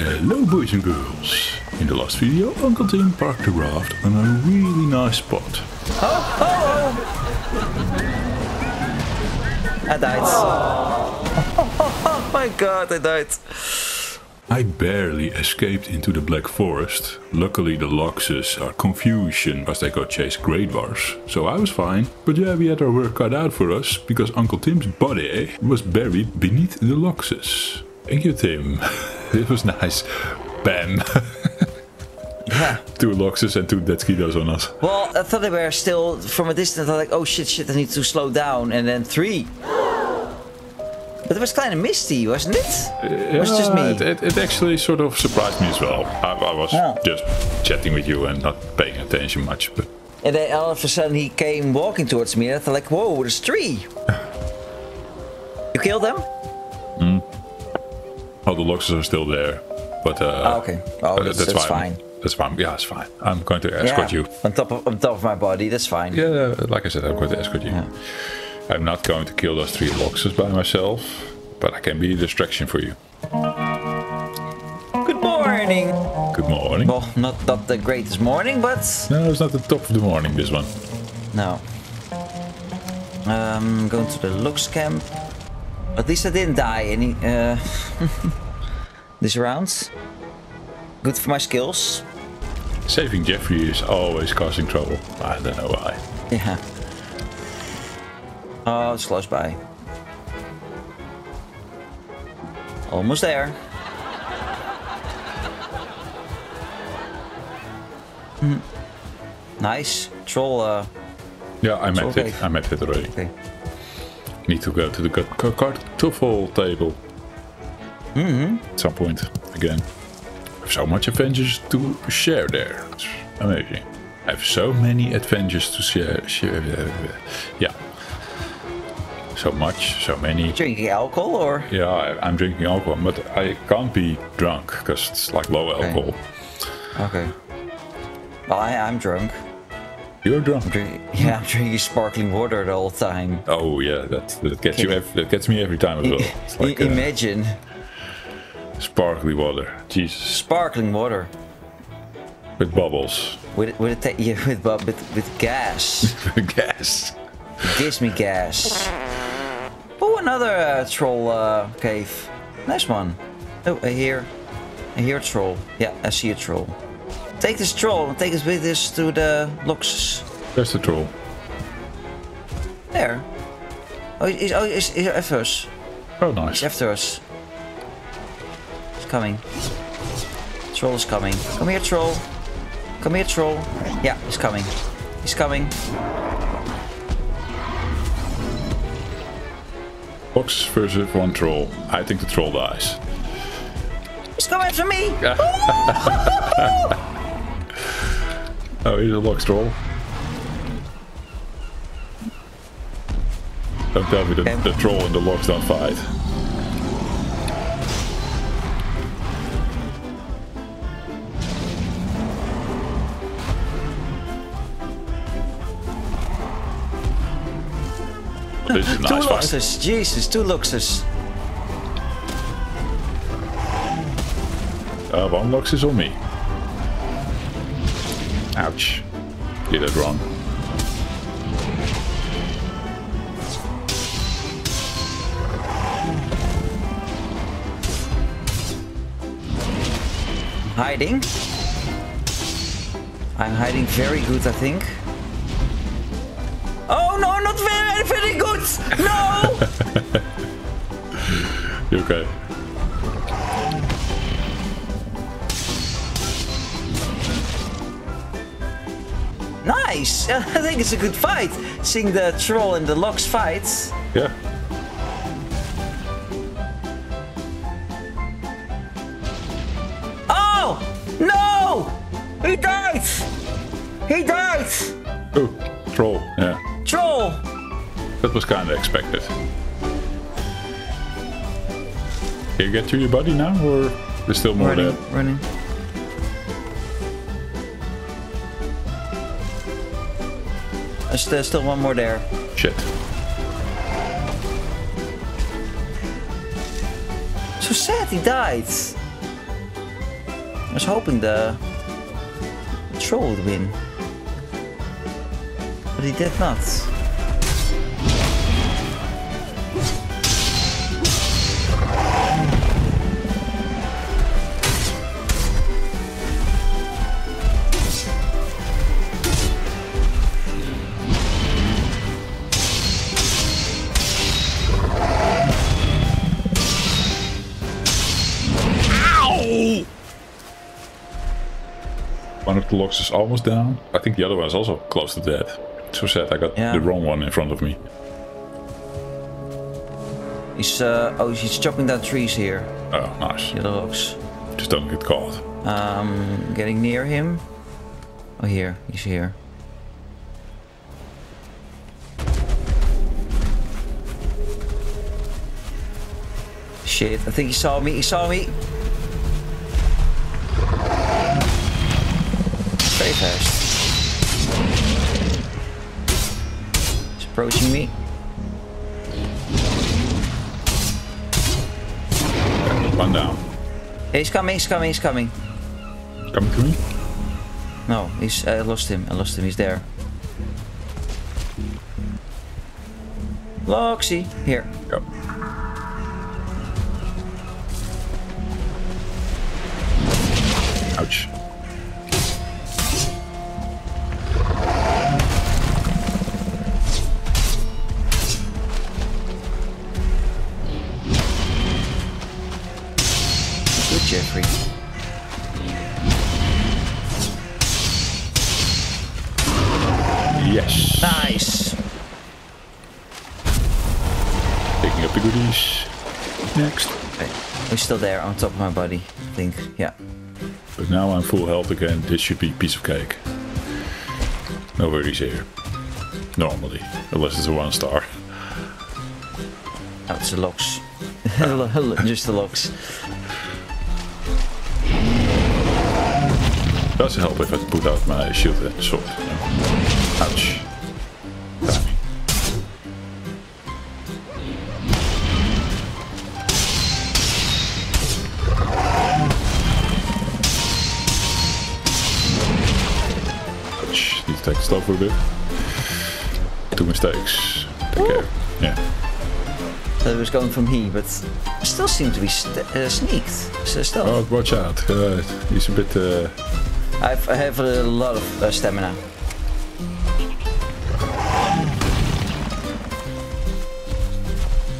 Hello boys and girls! In the last video Uncle Tim parked the raft on a really nice spot. I died. Oh my god, I died! I barely escaped into the Black Forest. Luckily the Loxes are confusion as they got chased greatwars, so I was fine. But yeah, we had our work cut out for us because Uncle Tim's body was buried beneath the Loxes. Thank you, Tim. It was nice. Bam. Yeah. 2 Loxes and 2 deathsquitos on us. Well, I thought they were still from a distance. I was like, oh shit, I need to slow down. And then 3. But it was kind of misty, wasn't it? It was just me. It actually sort of surprised me as well. I was just chatting with you and not paying attention much. But... And then all of a sudden he came walking towards me. And I thought like, whoa, there's 3. You killed them? Mm. Oh, the Loxes are still there, but okay. Oh, that's fine. That's fine. Yeah, it's fine. I'm going to escort you. On top of my body, that's fine. Yeah, like I said, I'm going to escort you. Yeah. I'm not going to kill those 3 Loxes by myself, but I can be a distraction for you. Good morning. Good morning. Well, not the greatest morning, but... No, it's not the top of the morning, this one. No. I'm going to the Lox camp. At least I didn't die any this round. Good for my skills. Saving Jeffrey is always causing trouble. I don't know why. Yeah. Oh, it's close by. Almost there. Nice. Troll. Yeah, I met it. I met it already. Okay. Need to go to the cartoffel table at some point again. I have so much adventures to share there. It's amazing. I have so many adventures to share. Yeah. So much, so many. Drinking alcohol or? Yeah, I'm drinking alcohol, but I can't be drunk because it's like low alcohol. Okay. Well, I'm drunk. You're drunk. I'm drinking sparkling water the whole time. Oh yeah, that gets me every time as well. It's like, imagine. Sparkling water, Jesus. Sparkling water. With bubbles. With gas. Gas. It gives me gas. Oh, another troll cave. Nice one. Oh, I hear a troll. Yeah, I see a troll. Take this troll and take us with us to the Loxes. There's the troll. There. Oh, he's after us. Oh, nice. He's after us. He's coming. The troll is coming. Come here, troll. Come here, troll. Yeah, he's coming. He's coming. Lox versus 1 troll. I think the troll dies. He's coming after me! Oh, here's a Lox troll. Don't tell me the troll and the Lox don't fight. Well, this is a nice 2 fight. Loxes, Jesus, 2 Loxes. 1 Lox is on me. Ouch. Did it wrong. Hiding. I'm hiding very good, I think. Oh no, not very good! No! You okay? Nice! I think it's a good fight, seeing the troll and the Lox fights. Yeah. Oh! No! He died! He died! Oh, troll, yeah. Troll! That was kind of expected. Can you get to your body now, or there's still more there? Running. There's still 1 more there. Shit. So sad he died. I was hoping the troll would win, but he did not. The Loxes is almost down. I think the other one is also close to death. So sad I got the wrong one in front of me. He's oh, he's chopping down trees here. Oh, nice. The other Lox. Just don't get caught. Getting near him. Oh, here. He's here. Shit, I think he saw me. He saw me. Very fast. He's approaching me. One down. Yeah, he's coming, he's coming, he's coming. Coming to me? No, he's, I lost him, he's there. Loxy, here. Go. Ouch. Jeffrey. Yes. Nice. Picking up the goodies. Next. Okay. We're still there on top of my body, I think. Yeah. But now I'm full health again. This should be a piece of cake. No worries here. Normally. Unless it's a 1-star. Oh, it's the Lox. Just the Lox. Doesn't help if I put out my shield and sword. Ouch. Ouch. Need to take the stuff for a bit. 2 mistakes. Take care. Yeah. So it was going from here, but still seemed to be sneaked. Still. Oh, watch out. He's a bit. I have a lot of stamina.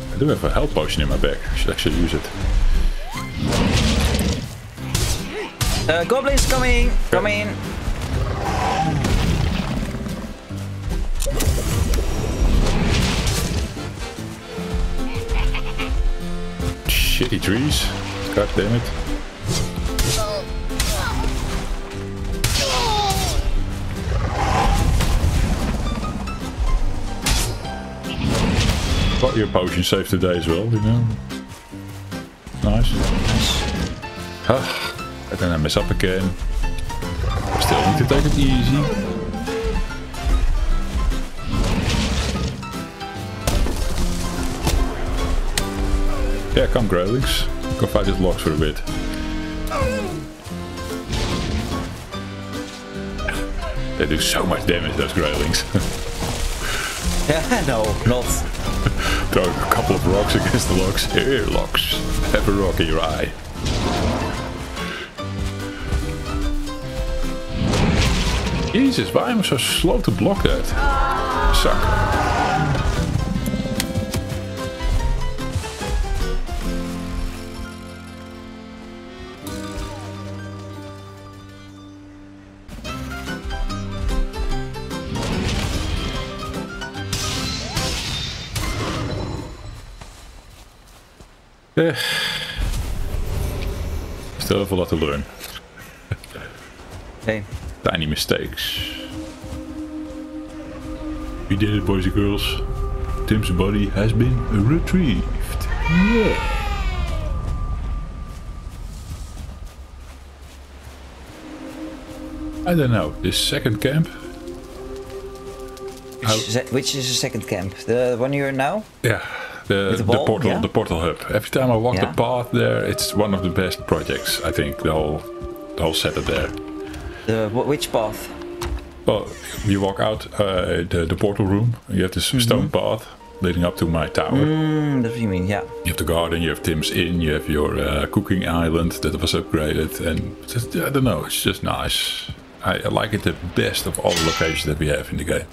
I do have a health potion in my bag. I should actually use it. Goblins coming! Come in! Shitty trees. God damn it. Got your potion safe today as well, you know. Nice. Ah, and then I mess up again. Still need to take it easy. Yeah, come Growlings. Go fight this Lox for a bit. They do so much damage, those Growlings. Yeah, no, not. Throw a couple of rocks against the Lox. Here, Lox. Have a rock in your eye. Jesus, why am I so slow to block that? Suck. Still have a lot to learn. Hey. Tiny mistakes. We did it, boys and girls. Tim's body has been retrieved. Yeah. I don't know. This second camp. Which is the second camp? The one you're in now? Yeah. The portal, the portal hub. Every time I walk the path there, it's one of the best projects, I think. The whole the whole setup there. Which path? Well, you walk out the portal room. You have this stone path leading up to my tower. That's what you mean, yeah. You have the garden, you have Tim's Inn, you have your cooking island that was upgraded. And just, I don't know, it's just nice. I like it the best of all the locations that we have in the game.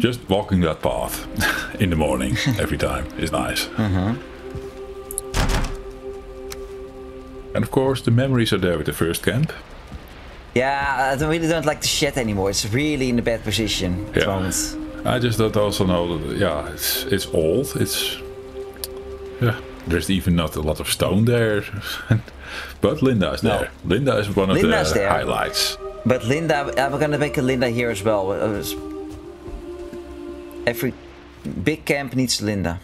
Just walking that path in the morning every time is nice. And of course the memories are there with the first camp. Yeah, I really don't like the shed anymore. It's really in a bad position at the moment. I just don't also know that, yeah, it's old. It's there's even not a lot of stone there. But Linda is there. Linda is one of the highlights. But Linda, we're gonna make a Linda here as well. Every big camp needs Linda.